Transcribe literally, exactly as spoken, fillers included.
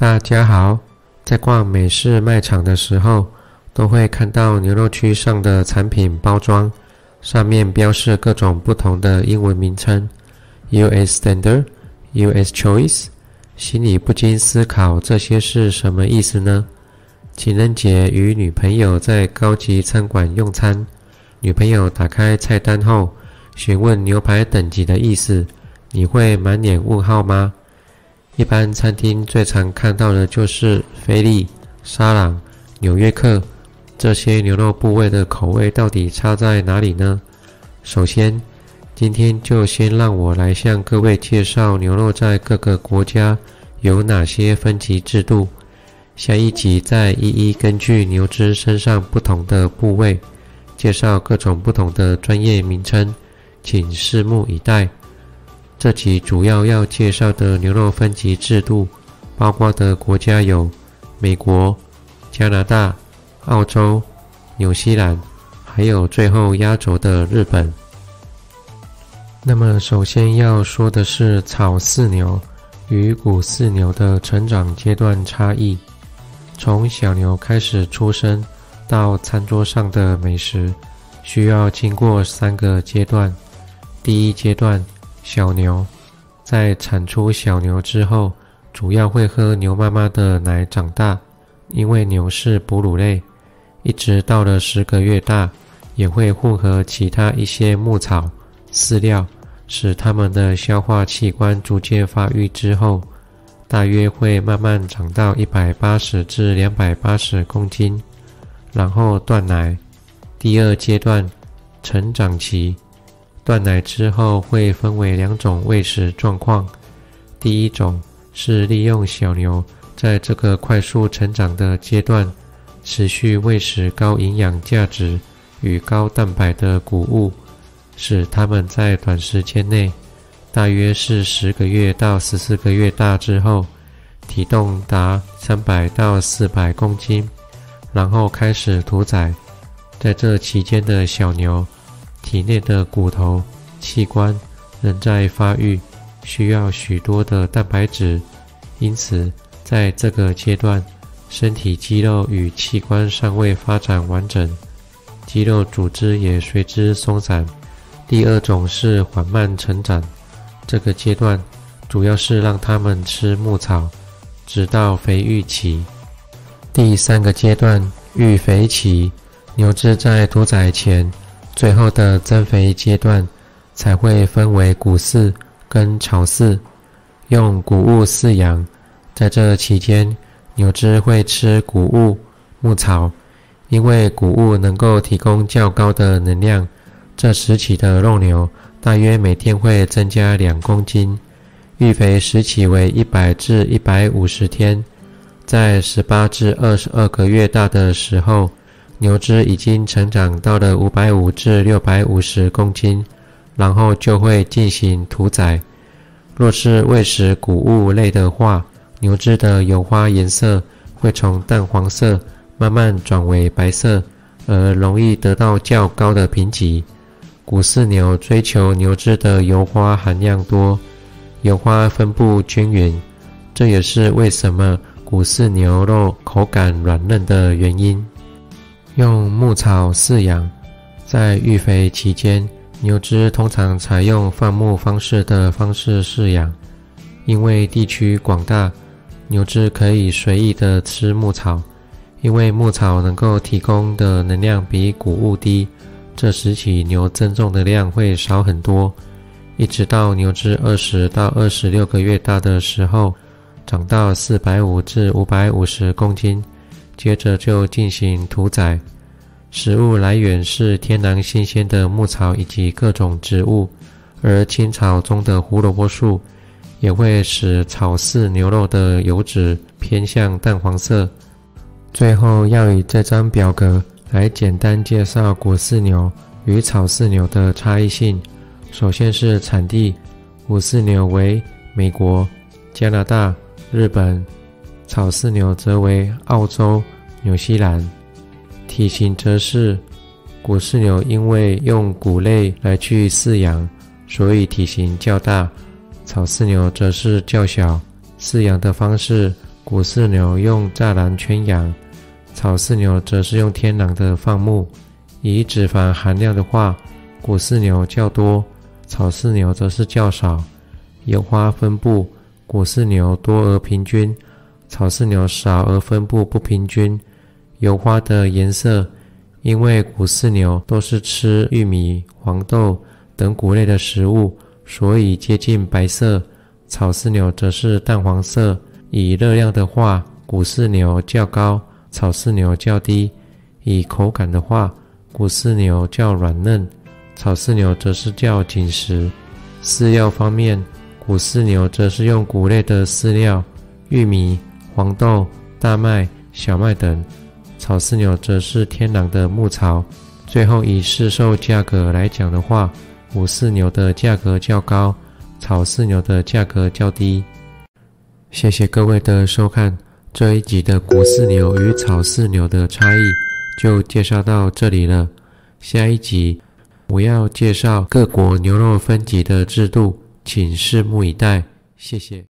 大家好，在逛美式卖场的时候，都会看到牛肉区上的产品包装，上面标示各种不同的英文名称 ，U S Standard、U S Choice。心里不禁思考，这些是什么意思呢？情人节与女朋友在高级餐馆用餐，女朋友打开菜单后，询问牛排等级的意思，你会满脸问号吗？一般餐厅最常看到的就是菲力、沙朗、纽约客这些牛肉部位的口味到底差在哪里呢？首先，今天就先让我来向各位介绍牛肉在各个国家有哪些分级制度，下一集再一一根据牛只身上不同的部位，介绍各种不同的专业名称，请拭目以待。这集主要要介绍的牛肉分级制度包括的国家有美国、加拿大、澳洲、纽西兰，还有最后压轴的日本。那么首先要说的是草饲牛与谷饲牛的成长阶段差异。从小牛开始出生到餐桌上的美食，需要经过三个阶段。第一阶段，小牛在产出小牛之后，主要会喝牛妈妈的奶长大，因为牛是哺乳类，一直到了十个月大，也会混合其他一些牧草、饲料，使它们的消化器官逐渐发育之后，大约会慢慢长到一百八十至两百八十公斤，然后断奶。第二阶段，成长期。断奶之后会分为两种喂食状况，第一种是利用小牛在这个快速成长的阶段，持续喂食高营养价值与高蛋白的谷物，使它们在短时间内，大约是十个月到十四个月大之后，体重达三百到四百公斤，然后开始屠宰。在这期间的小牛体内的骨头、器官仍在发育，需要许多的蛋白质，因此在这个阶段，身体肌肉与器官尚未发展完整，肌肉组织也随之松散。第二种是缓慢成长，这个阶段主要是让它们吃牧草，直到肥育期。第三个阶段，育肥期，牛只在屠宰前最后的增肥阶段才会分为谷饲跟草饲，用谷物饲养。在这期间，牛只会吃谷物、牧草，因为谷物能够提供较高的能量。这时期的肉牛大约每天会增加两公斤。育肥时期为一百至一百五十天，在十八至二十二个月大的时候，牛只已经成长到了五百五十至六百五十公斤，然后就会进行屠宰。若是喂食谷物类的话，牛只的油花颜色会从淡黄色慢慢转为白色，而容易得到较高的评级。谷饲牛追求牛只的油花含量多，油花分布均匀，这也是为什么谷饲牛肉口感软嫩的原因。用牧草饲养，在育肥期间，牛只通常采用放牧方式的方式饲养。因为地区广大，牛只可以随意的吃牧草，因为牧草能够提供的能量比谷物低，这时起牛增重的量会少很多。一直到牛只二十到二十六个月大的时候，长到四百五十至五百五十公斤。接着就进行屠宰，食物来源是天然新鲜的牧草以及各种植物，而青草中的胡萝卜素也会使草饲牛肉的油脂偏向淡黄色。最后要以这张表格来简单介绍谷饲牛与草饲牛的差异性。首先是产地，谷饲牛为美国、加拿大、日本，草饲牛则为澳洲、纽西兰。体型则是，谷饲牛因为用谷类来去饲养，所以体型较大，草饲牛则是较小，饲养的方式谷饲牛用栅栏圈养，草饲牛则是用天然的放牧。以脂肪含量的话，谷饲牛较多，草饲牛则是较少。油花分布，谷饲牛多而平均，草饲牛少而分布不平均。油花的颜色，因为谷饲牛都是吃玉米、黄豆等谷类的食物，所以接近白色。草饲牛则是淡黄色。以热量的话，谷饲牛较高，草饲牛较低。以口感的话，谷饲牛较软嫩，草饲牛则是较紧实。饲料方面，谷饲牛则是用谷类的饲料，玉米、黄豆、大麦、小麦等；草饲牛则是天然的牧草。最后以市售价格来讲的话，谷饲牛的价格较高，草饲牛的价格较低。谢谢各位的收看，这一集的谷饲牛与草饲牛的差异就介绍到这里了。下一集我要介绍各国牛肉分级的制度，请拭目以待。谢谢。